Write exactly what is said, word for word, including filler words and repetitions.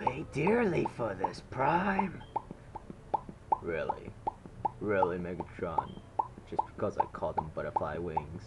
pay dearly for this, Prime. Really? Really, Megatron? Just because I called them butterfly wings?